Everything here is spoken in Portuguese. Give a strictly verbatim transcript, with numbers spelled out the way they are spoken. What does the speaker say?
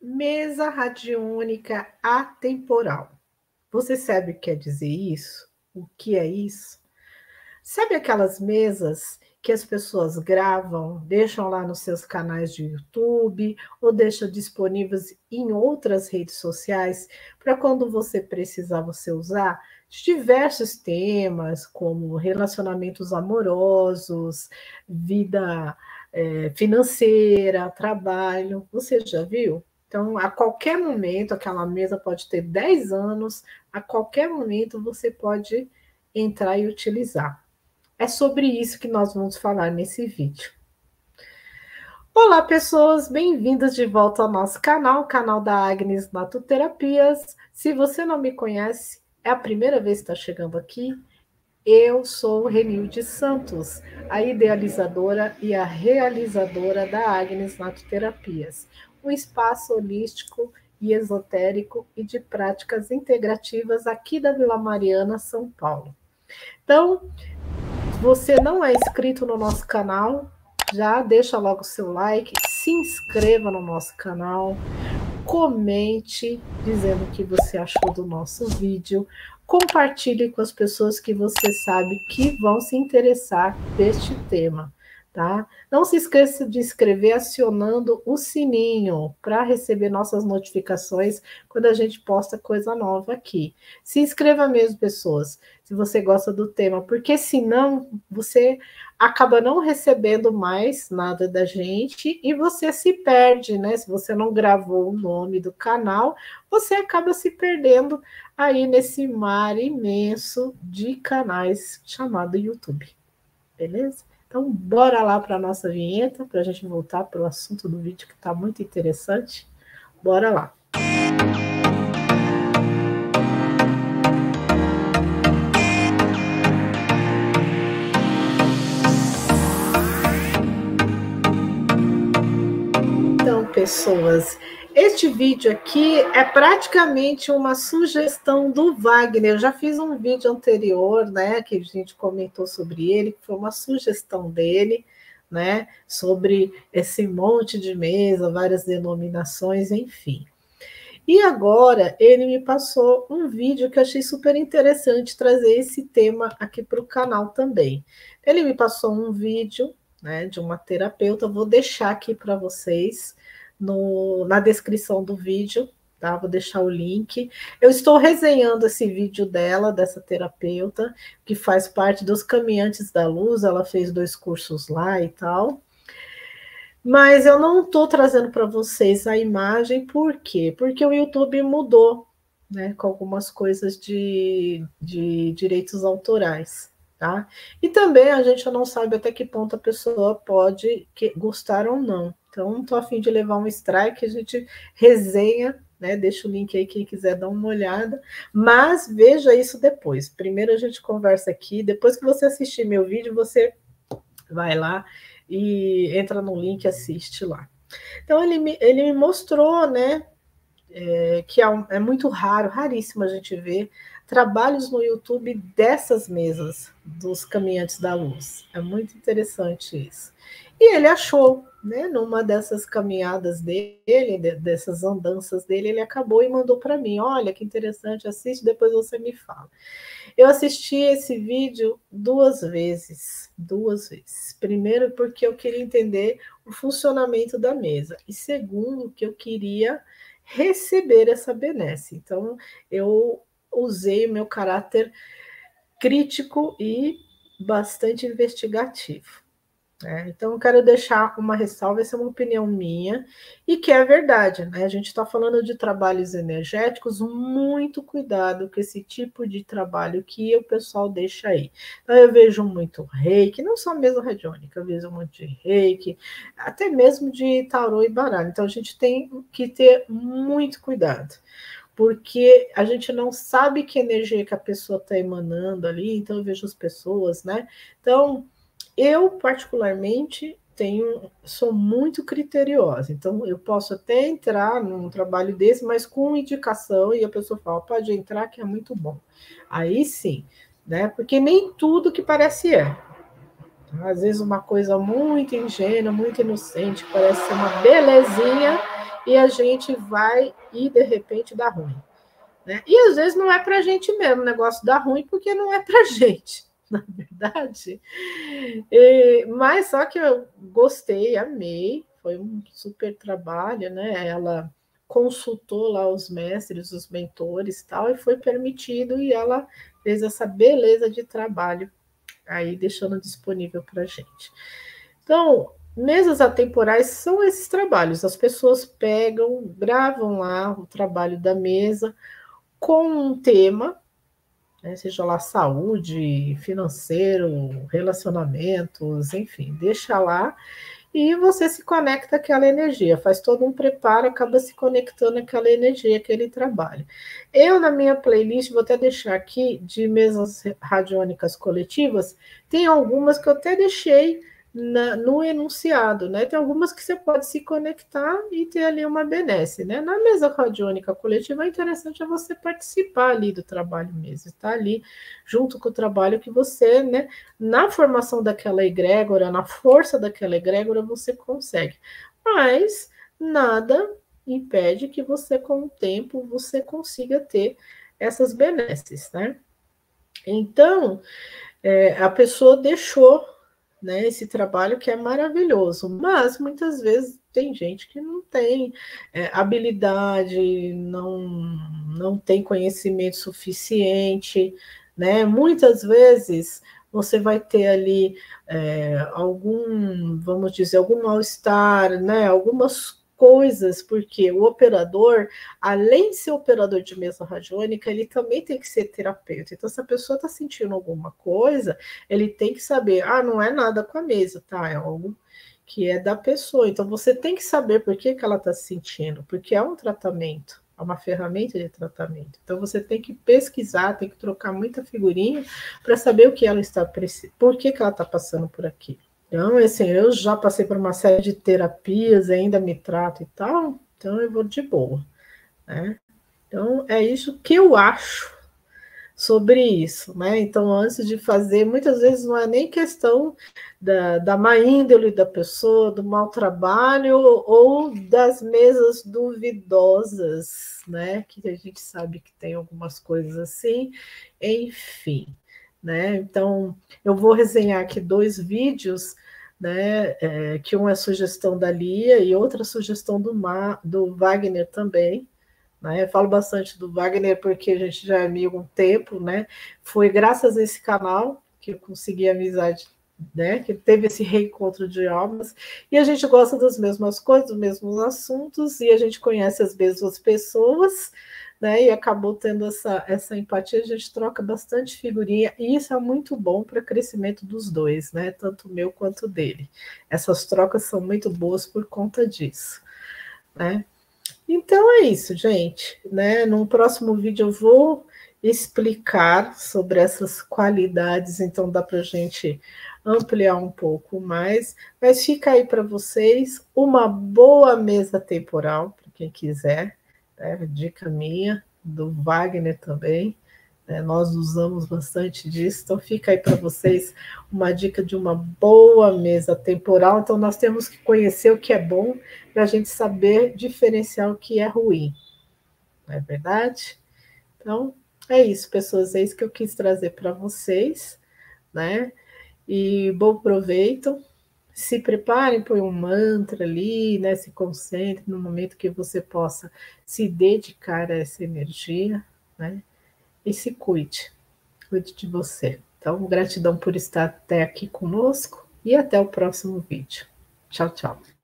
Mesa radiônica atemporal. Você sabe o que quer dizer isso? O que é isso? Sabe aquelas mesas que as pessoas gravam, deixam lá nos seus canais de YouTube ou deixam disponíveis em outras redes sociais para quando você precisar você usar de diversos temas, como relacionamentos amorosos, vida é, financeira, trabalho. Você já viu? Então, a qualquer momento, aquela mesa pode ter dez anos, a qualquer momento você pode entrar e utilizar. É sobre isso que nós vamos falar nesse vídeo. Olá, pessoas! Bem-vindas de volta ao nosso canal, o canal da Agnes' Natuterapias. Se você não me conhece, é a primeira vez que está chegando aqui. Eu sou Renilde Santos, a idealizadora e a realizadora da Agnes' Natuterapias, um espaço holístico e esotérico e de práticas integrativas aqui da Vila Mariana, São Paulo. Então, se você não é inscrito no nosso canal, já deixa logo o seu like, se inscreva no nosso canal, comente dizendo o que você achou do nosso vídeo, compartilhe com as pessoas que você sabe que vão se interessar deste tema, tá? Não se esqueça de inscrever acionando o sininho para receber nossas notificações quando a gente posta coisa nova aqui. Se inscreva mesmo, pessoas, se você gosta do tema, porque senão você acaba não recebendo mais nada da gente e você se perde, né? Se você não gravou o nome do canal, você acaba se perdendo aí nesse mar imenso de canais chamado YouTube, beleza? Então, bora lá para a nossa vinheta, para a gente voltar para o assunto do vídeo, que está muito interessante. Bora lá! Então, pessoas, este vídeo aqui é praticamente uma sugestão do Wagner. Eu já fiz um vídeo anterior, né, que a gente comentou sobre ele, que foi uma sugestão dele, né, sobre esse monte de mesa, várias denominações, enfim. E agora ele me passou um vídeo que eu achei super interessante trazer esse tema aqui para o canal também. Ele me passou um vídeo, né, de uma terapeuta, vou deixar aqui para vocês, No, na descrição do vídeo, tá? Vou deixar o link. Eu estou resenhando esse vídeo dela, dessa terapeuta, que faz parte dos Caminhantes da Luz, ela fez dois cursos lá e tal. Mas eu não estou trazendo para vocês a imagem, por quê? Porque o YouTube mudou, né? Com algumas coisas de, de direitos autorais, tá? E também a gente não sabe até que ponto a pessoa pode que, gostar ou não. Então, não estou a fim de levar um strike, a gente resenha, né? Deixa o link aí, quem quiser dar uma olhada. Mas veja isso depois. Primeiro a gente conversa aqui, depois que você assistir meu vídeo, você vai lá e entra no link e assiste lá. Então, ele me, ele me mostrou, né, é, que é, um, é muito raro, raríssimo a gente ver trabalhos no YouTube dessas mesas, dos Caminhantes da Luz. É muito interessante isso. E ele achou, né, numa dessas caminhadas dele, dessas andanças dele, ele acabou e mandou para mim. Olha, que interessante, assiste, depois você me fala. Eu assisti esse vídeo duas vezes, duas vezes. Primeiro, porque eu queria entender o funcionamento da mesa. E segundo, que eu queria receber essa benesse. Então, eu usei o meu caráter crítico e bastante investigativo. É, então, eu quero deixar uma ressalva, essa é uma opinião minha, e que é verdade, né? A gente está falando de trabalhos energéticos, muito cuidado com esse tipo de trabalho que o pessoal deixa aí. Então, eu vejo muito reiki, não só mesa radiônica, eu vejo muito de reiki, até mesmo de tarô e baralho. Então, a gente tem que ter muito cuidado, porque a gente não sabe que energia que a pessoa está emanando ali, então eu vejo as pessoas, né? Então, eu, particularmente, tenho, sou muito criteriosa, então eu posso até entrar num trabalho desse, mas com indicação, e a pessoa fala, pode entrar que é muito bom. Aí sim, né? Porque nem tudo que parece é. Às vezes uma coisa muito ingênua, muito inocente, parece ser uma belezinha, e a gente vai e, de repente, dá ruim. Né? E, às vezes, não é para a gente mesmo, o negócio dá ruim porque não é para a gente, na verdade. E, mas só que eu gostei, amei, foi um super trabalho, né? Ela consultou lá os mestres, os mentores e tal, e foi permitido, e ela fez essa beleza de trabalho aí, deixando disponível para a gente. Então, mesas atemporais são esses trabalhos, as pessoas pegam, gravam lá o trabalho da mesa com um tema, né, seja lá saúde, financeiro, relacionamentos, enfim, deixa lá, e você se conecta àquela energia, faz todo um preparo, acaba se conectando àquela energia, àquele trabalho. Eu, na minha playlist, vou até deixar aqui, de mesas radiônicas coletivas, tem algumas que eu até deixei na, no enunciado, né? Tem algumas que você pode se conectar e ter ali uma benesse, né? Na mesa radiônica coletiva, é interessante você participar ali do trabalho mesmo, estar ali junto com o trabalho que você, né? Na formação daquela egrégora, na força daquela egrégora, você consegue. Mas nada impede que você, com o tempo, você consiga ter essas benesses, né? Então, é, a pessoa deixou, né, esse trabalho que é maravilhoso, mas muitas vezes tem gente que não tem é, habilidade, não, não tem conhecimento suficiente, né? Muitas vezes você vai ter ali é, algum, vamos dizer, algum mal-estar, né? Algumas coisas, porque o operador, além de ser operador de mesa radiônica, ele também tem que ser terapeuta. Então, se a pessoa está sentindo alguma coisa, ele tem que saber, ah, não é nada com a mesa, tá? É algo que é da pessoa. Então, você tem que saber por que que ela está se sentindo, porque é um tratamento, é uma ferramenta de tratamento. Então, você tem que pesquisar, tem que trocar muita figurinha para saber o que ela está precisando, por que que ela está passando por aqui. Então, assim, eu já passei por uma série de terapias, ainda me trato e tal, então eu vou de boa, né? Então, é isso que eu acho sobre isso, né? Então, antes de fazer, muitas vezes não é nem questão da, da má índole da pessoa, do mau trabalho ou das mesas duvidosas, né? Que a gente sabe que tem algumas coisas assim, enfim. Né? Então, eu vou resenhar aqui dois vídeos, né? É, que um é sugestão da Lia e outra sugestão do, Ma, do Wagner também. Né? Eu falo bastante do Wagner porque a gente já é amigo há um tempo, né? Foi graças a esse canal que eu consegui a amizade, né? Que teve esse reencontro de almas. E a gente gosta das mesmas coisas, dos mesmos assuntos, e a gente conhece as mesmas pessoas, né, e acabou tendo essa, essa empatia, a gente troca bastante figurinha, e isso é muito bom para o crescimento dos dois, né, tanto o meu quanto o dele. Essas trocas são muito boas por conta disso, né? Então é isso, gente, né? No próximo vídeo eu vou explicar sobre essas qualidades, então dá para a gente ampliar um pouco mais, mas fica aí para vocês uma boa mesa temporal, para quem quiser. É, dica minha, do Wagner também, é, nós usamos bastante disso, então fica aí para vocês uma dica de uma boa mesa temporal. Então nós temos que conhecer o que é bom para a gente saber diferenciar o que é ruim, não é verdade? Então é isso, pessoas, é isso que eu quis trazer para vocês, né? E bom proveito. Se preparem, põe um mantra ali, né? Se concentre no momento que você possa se dedicar a essa energia, né? E se cuide, cuide de você. Então, gratidão por estar até aqui conosco e até o próximo vídeo. Tchau, tchau.